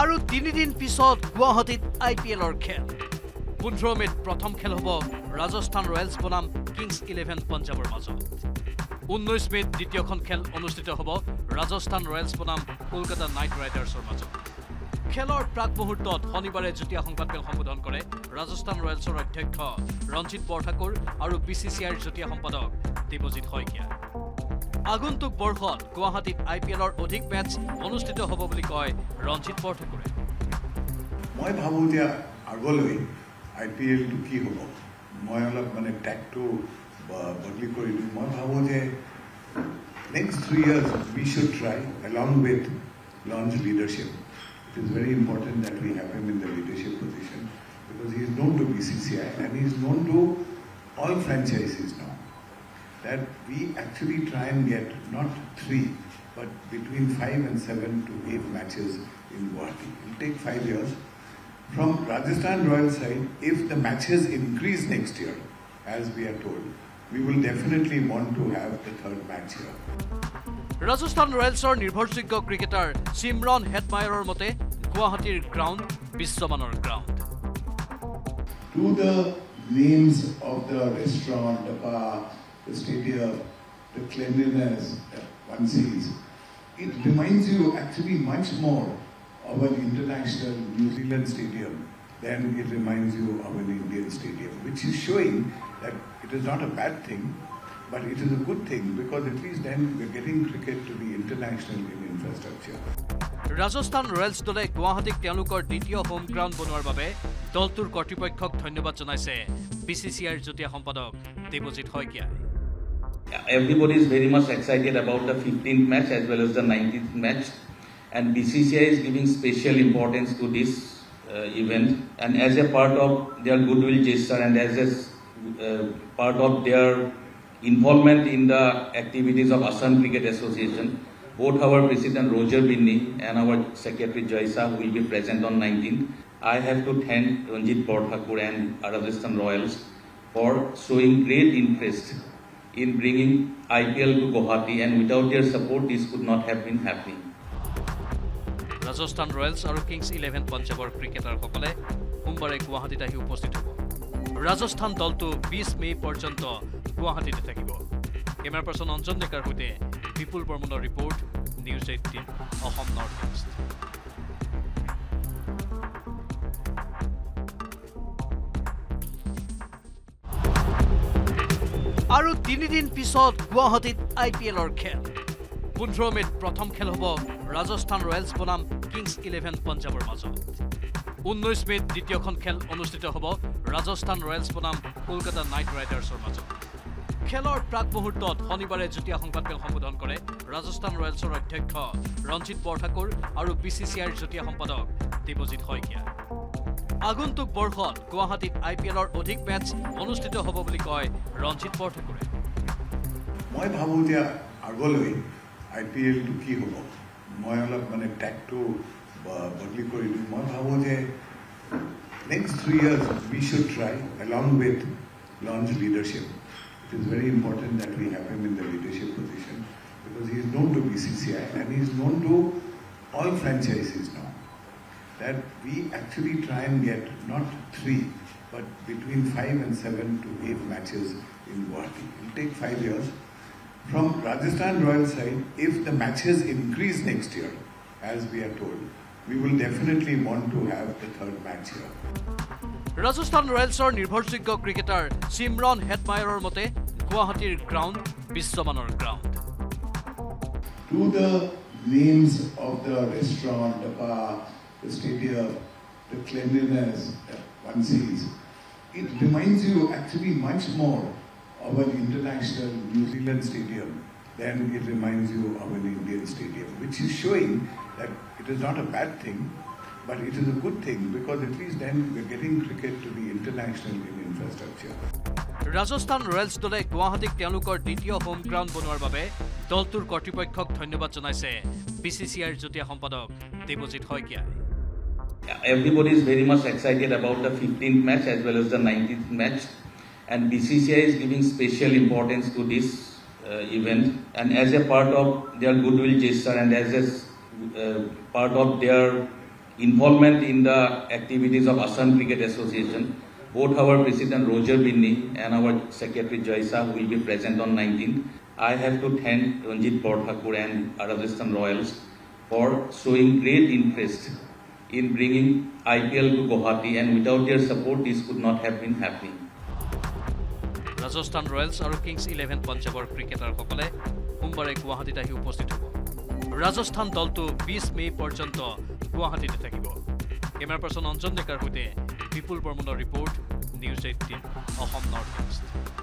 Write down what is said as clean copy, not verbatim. আৰু 3 দিন পিছত গুৱাহাটীত IPL ৰ খেল 15 মেত প্ৰথম খেল হ'ব ৰাজস্থান ৰয়েলছ বনাম কিংছ 11 পঞ্জাৱৰ মাজত 19 মেত দ্বিতীয়খন খেল অনুষ্ঠিত হ'ব ৰাজস্থান ৰয়েলছ বনাম কলকাতা নাইট ৰাইডাৰ্ছৰ মাজত খেলৰ প্ৰাক মুহূৰ্তত শনিবাৰে যুটীয়া সংবাদমেল সম্বোধন কৰে ৰাজস্থান ৰয়েলছৰ অধ্যক্ষ ৰঞ্জিত বৰঠাকুৰ আৰু BCCIৰ যুটীয়া সম্পাদক দেৱজিৎ শইকীয়া आगंतुक बर्षत गुवाहाटीत IPL र अधिक मैच अनुष्ठित होबो বুলি কয় রঞ্জিত বৰঠাকুৰ মই ভাবুতিয়া আগলৈ IPL কি হবো মই অলপ মানে ট্যাকটো বদলি কৰিলো মই ভাবো যে next 3 years we should try along with launch leadership it is very important that we have him in the leadership position because he is known to BCCI and he is known to all franchises now that we actually try and get not 3 but between 5 and 7 to 8 matches in Guwahati. It will take 5 years. From Rajasthan Royals side, if the matches increase next year, as we are told, we will definitely want to have the 3rd match here. Rajasthan Royals or nirbharjogya cricketer Simran Hetmayer mote Guwahati's ground, Bishwamanor ground. To the names of the restaurant, the bar, the stadium, the cleanliness that one sees, it reminds you actually much more of an international New Zealand stadium than it reminds you of an Indian stadium, which is showing that it is not a bad thing, but it is a good thing because at least then we are getting cricket to be international in infrastructure. Rajasthan Royals dole Guwahatik Telukor ditiyo home ground bonoar babe doltur kortipokkok dhonnobad janaise BCCI jutiya sampadok Devjit Hoykia. Everybody is very much excited about the 15th match as well as the 19th match, and BCCI is giving special importance to this event, and as a part of their goodwill gesture and as a part of their involvement in the activities of Assam Cricket Association, both our President Roger Binney and our Secretary Joy Shah will be present on 19th. I have to thank Ranjit Barthakur and Rajasthan Royals for showing great interest in bringing IPL to Guwahati, and without their support this could not have been happening. Rajasthan Royals aru Kings 11 Punjabor cricketer kokole Mumbaiৰ Guwahati ta hi uposthit hobo. Rajasthan dol to 20 May porjonto Guwahati te thakibo. Camera person Anjan Dekar hoite Bipul Barman report News18 Assam Northeast. আৰু 3 দিন পিছত গুৱাহাটীত IPL ৰ খেল 15 মেত প্ৰথম খেল হ'ব ৰাজস্থান ৰয়েলছ বনাম কিংছ 11 পঞ্জাৱৰ মাজত 19 মেত দ্বিতীয়খন খেল অনুষ্ঠিত হ'ব ৰাজস্থান ৰয়েলছ বনাম কলকাতা নাইট ৰাইডাৰ্ছৰ মাজত খেলৰ প্ৰাক মুহূৰ্তত শনিবাৰে যুটীয়া সংবাদমেল সম্বোধন কৰে ৰাজস্থান ৰয়েলছৰ অধ্যক্ষ ৰঞ্জিত বৰঠাকুৰ আৰু BCCIৰ যুটীয়া সম্পাদক দেৱজিৎ শইকীয়া आगंतुक बर्षत गुवाहाटीत IPL र अधिक मैच अनुष्ठित होबो বুলি কয় রঞ্জিত বৰঠাকুৰ মই ভাবুতিয়া আগলৈ IPL টু কি হ'ব মই অলপ মানে ট্যাকটো বদলি কৰিলো মই ভাবো যে next 3 years we should try along with launch leadership it is very important that we have him in the leadership position because he is known to BCCI and he is known to all franchises now that we actually try and get not 3 but between 5 and 7 to 8 matches in Guwahati. It will take 5 years. From Rajasthan Royals side, if the matches increase next year, as we are told, we will definitely want to have the 3rd match here. Rajasthan Royals or nirbharjogya cricketer Simran Hetmayer mote Guwahati's ground, Bishwamanor ground. To the names of the restaurant, the bar, the stadium, the cleanliness that one sees, it reminds you actually much more of an international New Zealand stadium than it reminds you of an Indian stadium, which is showing that it is not a bad thing, but it is a good thing because at least then we are getting cricket to be international in infrastructure. Rajasthan Royals dole Guwahatik Telukor ditiyo home ground bonoar babe doltur kortipokkok dhonnobad janaise BCCIৰ jutiya sampadok Devjit Hoykia. Everybody is very much excited about the 15th match as well as the 19th match, and BCCI is giving special importance to this event, and as a part of their goodwill gesture and as a part of their involvement in the activities of Assam Cricket Association. Both our President Roger Binney and our Secretary Joy Shah will be present on 19th. I have to thank Ranjit Barthakur and Rajasthan Royals for showing great interest in bringing IPL to Guwahati, and without their support this could not have been happening. Rajasthan Royals and Kings 11 Punjabor cricketer Kokole Mumbaiৰ Guwahati আহি উপস্থিত হ'ব। Rajasthan দলটো 20 মে পর্যন্ত গুৱাহাটীতে থাকিব। Camera person Anjan Dekar হুতে বিপুল বৰ্মনৰ ৰিপৰ্ট নিউজ 18 অসম নৰ্থ ইষ্ট।